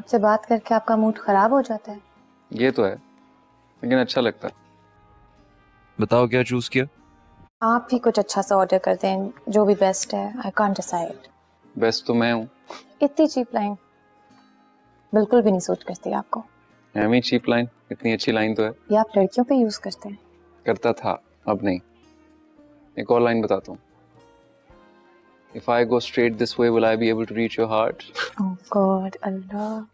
आपसे बात करके आपका मूड खराब हो जाता है। ये तो है, लेकिन अच्छा लगता है। बताओ क्या चूज किया? आप ही कुछ अच्छा सा ऑर्डर करते हैं, जो भी बेस्ट है। I can't decide. बेस्ट तो मैं हूँ। इतनी चीप लाइन बिल्कुल भी नहीं सूट करती आपको। एमी चीप लाइन, इतनी अच्छी लाइन तो है। ये आप लड़कियों पे यूज करते हैं। करता था, अब नहीं। एक और लाइन बताता हूँ। If I go straight this way, will I be able to reach your heart? Oh God, Allah.